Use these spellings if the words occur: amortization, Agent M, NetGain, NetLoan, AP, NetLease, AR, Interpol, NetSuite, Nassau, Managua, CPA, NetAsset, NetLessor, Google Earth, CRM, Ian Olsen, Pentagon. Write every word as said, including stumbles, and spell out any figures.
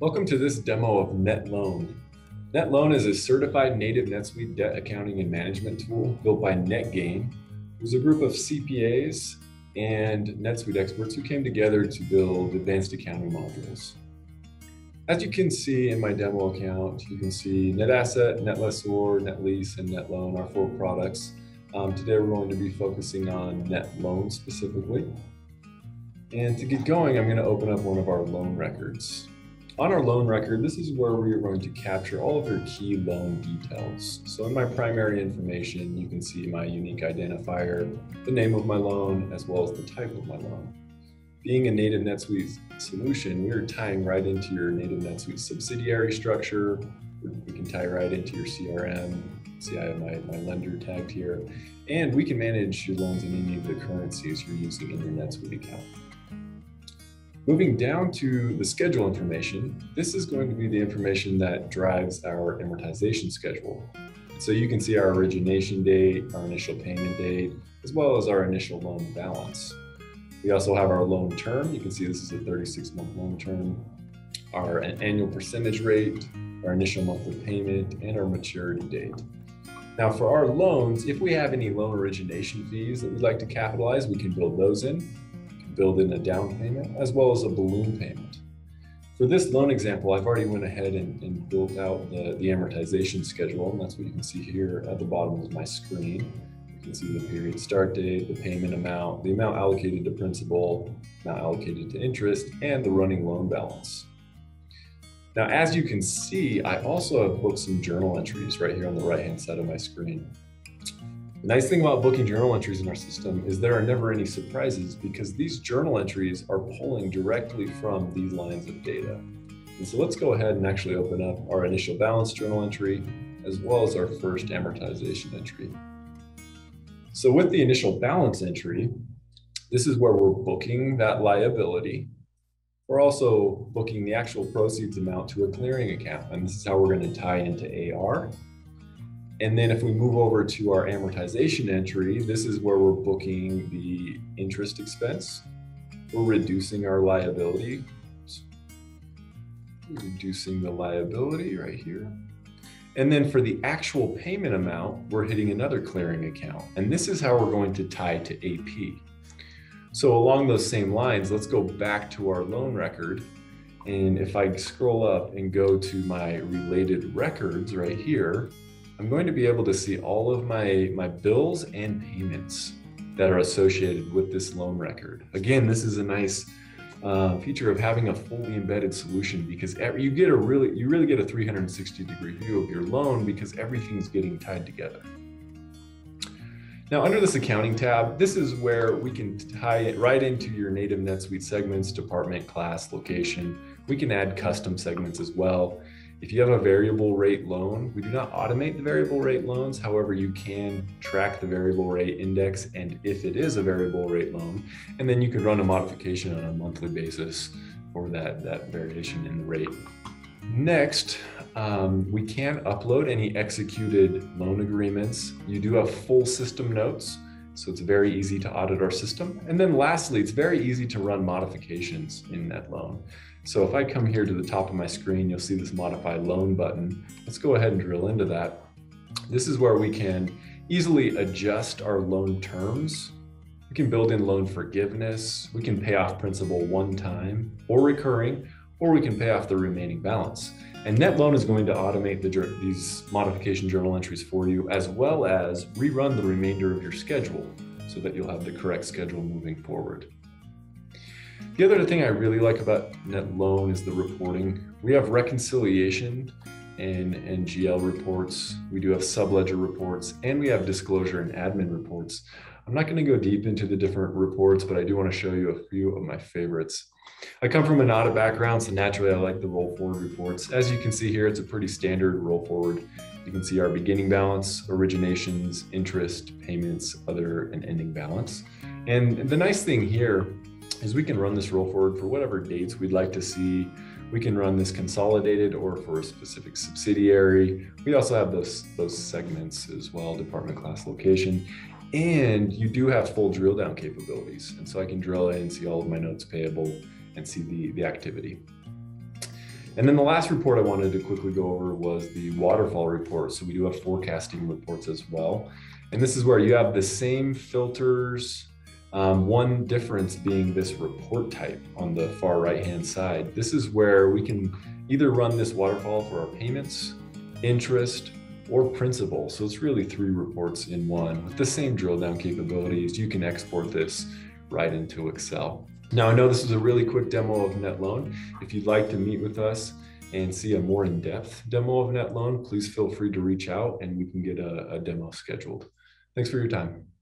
Welcome to this demo of NetLoan. NetLoan is a certified native NetSuite debt accounting and management tool built by NetGain. It was a group of C P As and NetSuite experts who came together to build advanced accounting modules. As you can see in my demo account, you can see NetAsset, NetLessor, NetLease, and NetLoan, our four products. Um, today we're going to be focusing on NetLoan specifically. And to get going, I'm going to open up one of our loan records. On our loan record, this is where we are going to capture all of your key loan details. So in my primary information, you can see my unique identifier, the name of my loan, as well as the type of my loan. Being a native NetSuite solution, we are tying right into your native NetSuite subsidiary structure. We can tie right into your C R M. See, I have my, my lender tagged here. And we can manage your loans in any of the currencies you're using in your NetSuite account. Moving down to the schedule information, this is going to be the information that drives our amortization schedule. So you can see our origination date, our initial payment date, as well as our initial loan balance. We also have our loan term. You can see this is a thirty-six month loan term, our annual percentage rate, our initial monthly payment, and our maturity date. Now for our loans, if we have any loan origination fees that we'd like to capitalize, we can build those in. Build in a down payment as well as a balloon payment. For this loan example, I've already went ahead and, and built out the, the amortization schedule, and that's what you can see here at the bottom of my screen. You can see the period start date, the payment amount, the amount allocated to principal, amount allocated to interest, and the running loan balance. Now, as you can see, I also have booked some journal entries right here on the right-hand side of my screen. The nice thing about booking journal entries in our system is there are never any surprises because these journal entries are pulling directly from these lines of data. And so let's go ahead and actually open up our initial balance journal entry as well as our first amortization entry. So with the initial balance entry, this is where we're booking that liability. We're also booking the actual proceeds amount to a clearing account, and this is how we're going to tie into A R. And then if we move over to our amortization entry, this is where we're booking the interest expense. We're reducing our liability. We're reducing the liability right here. And then for the actual payment amount, we're hitting another clearing account. And this is how we're going to tie to A P. So along those same lines, let's go back to our loan record. And if I scroll up and go to my related records right here, I'm going to be able to see all of my, my bills and payments that are associated with this loan record. Again, this is a nice uh, feature of having a fully embedded solution because every, you get a really, you really get a three sixty degree view of your loan because everything's getting tied together. Now, under this accounting tab, this is where we can tie it right into your native NetSuite segments, department, class, location. We can add custom segments as well. If you have a variable rate loan, we do not automate the variable rate loans. However, you can track the variable rate index and if it is a variable rate loan, and then you could run a modification on a monthly basis for that, that variation in the rate. Next, um, we can upload any executed loan agreements. You do have full system notes, so it's very easy to audit our system. And then lastly, it's very easy to run modifications in NetLoan. So if I come here to the top of my screen, you'll see this modify loan button. Let's go ahead and drill into that. This is where we can easily adjust our loan terms. We can build in loan forgiveness. We can pay off principal one time or recurring, or we can pay off the remaining balance. And NetLoan is going to automate the, these modification journal entries for you, as well as rerun the remainder of your schedule so that you'll have the correct schedule moving forward. The other thing I really like about NetLoan is the reporting. We have reconciliation and, and G L reports. We do have subledger reports, and we have disclosure and admin reports. I'm not going to go deep into the different reports, but I do want to show you a few of my favorites. I come from an audit background, so naturally I like the roll forward reports. As you can see here, it's a pretty standard roll forward. You can see our beginning balance, originations, interest, payments, other, and ending balance. And the nice thing here is we can run this roll forward for whatever dates we'd like to see. We can run this consolidated or for a specific subsidiary. We also have those, those segments as well, department, class, location. And you do have full drill down capabilities. And so I can drill in and see all of my notes payable and see the, the activity. And then the last report I wanted to quickly go over was the waterfall report. So we do have forecasting reports as well. And this is where you have the same filters, um, one difference being this report type on the far right-hand side. This is where we can either run this waterfall for our payments, interest, or principal. So it's really three reports in one. With the same drill down capabilities, you can export this right into Excel. Now, I know this is a really quick demo of NetLoan. If you'd like to meet with us and see a more in-depth demo of NetLoan, please feel free to reach out and we can get a, a demo scheduled. Thanks for your time.